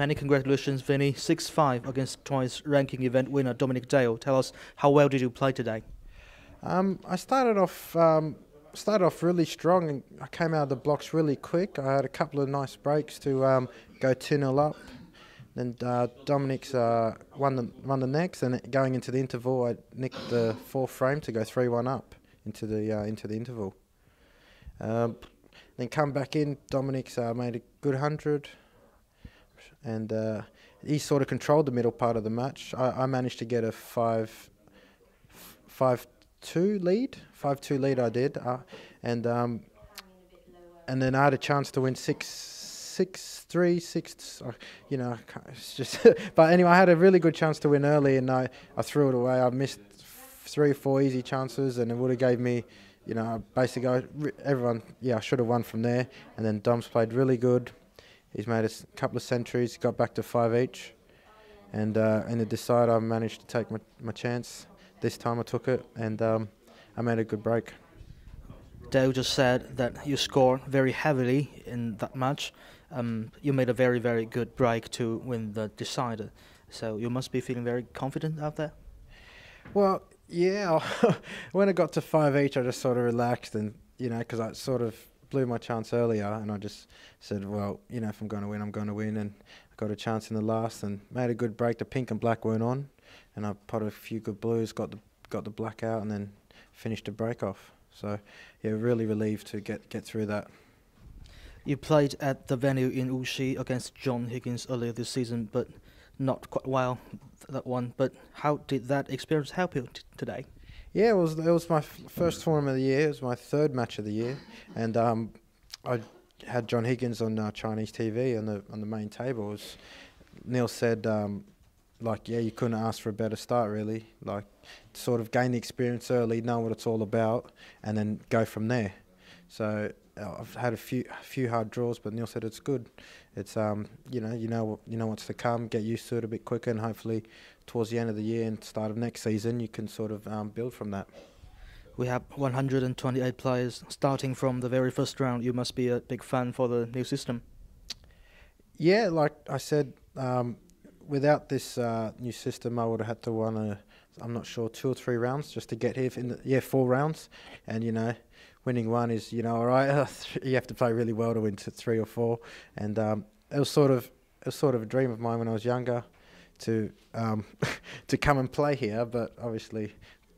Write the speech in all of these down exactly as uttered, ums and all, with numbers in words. Many congratulations, Vinny. six five against twice ranking event winner Dominic Dale. Tell us, how well did you play today? Um, I started off um, started off really strong, and I came out of the blocks really quick. I had a couple of nice breaks to um, go two nil up. And uh, Dominic's uh, won, the, won the next, and going into the interval, I nicked the fourth frame to go three one up into the uh, into the interval. Um, then come back in, Dominic's uh, made a good hundred, and uh, he sort of controlled the middle part of the match. I, I managed to get a five, five two lead, five two lead I did, uh, and um, and then I had a chance to win six. Six, three, six, you know, it's just. But anyway, I had a really good chance to win early, and I, I threw it away. I missed three or four easy chances, and it would have gave me, you know, basically I, everyone, yeah, I should have won from there. And then Dom's played really good. He's made a couple of centuries, got back to five each. And uh, in the decider, I managed to take my, my chance. This time I took it, and um, I made a good break. Dale just said that you scored very heavily in that match. Um, you made a very, very good break to win the decider. So you must be feeling very confident out there? Well, yeah. When I got to five each, I just sort of relaxed, and, you know, because I sort of blew my chance earlier, and I just said, well, you know, if I'm going to win, I'm going to win. And I got a chance in the last and made a good break. The pink and black weren't on, and I potted a few good blues, got the, got the black out, and then finished the break off. So, yeah, really relieved to get, get through that. You played at the venue in Ushi against John Higgins earlier this season, but not quite well, that one. But how did that experience help you t today? Yeah, it was, it was my f first tournament of the year. It was my third match of the year. And um, I had John Higgins on uh, Chinese T V on the, on the main table. It was, Neil said, um, like, yeah, you couldn't ask for a better start, really. Like, sort of gain the experience early, know what it's all about, and then go from there. So uh, I've had a few a few hard draws, but Neil said it's good. It's um, you know, you know, you know what's to come. Get used to it a bit quicker, and hopefully, towards the end of the year and start of next season, you can sort of um, build from that. We have one hundred twenty-eight players starting from the very first round. You must be a big fan for the new system. Yeah, like I said. Um, Without this uh, new system, I would have had to won, a, I'm not sure, two or three rounds just to get here. In the, yeah, four rounds. And, you know, winning one is, you know, all right. You have to play really well to win to three or four. And um, it was sort of it was sort of a dream of mine when I was younger to um, to come and play here. But obviously,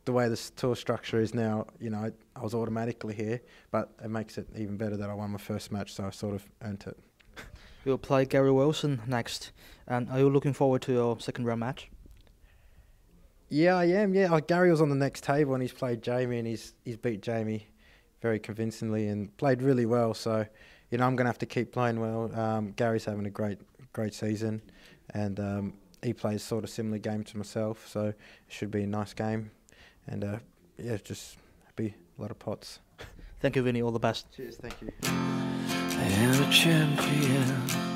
the way this tour structure is now, you know, I, I was automatically here. But it makes it even better that I won my first match, so I sort of earned it. You'll play Gary Wilson next, and are you looking forward to your second round match? Yeah, I am. Yeah, oh, Gary was on the next table, and he's played Jamie, and he's he's beat Jamie very convincingly and played really well. So, you know, I'm going to have to keep playing well. Um, Gary's having a great great season, and um, he plays sort of similar game to myself, so it should be a nice game, and uh, yeah, just be a lot of pots. Thank you, Vinny. All the best. Cheers. Thank you. I am a champion.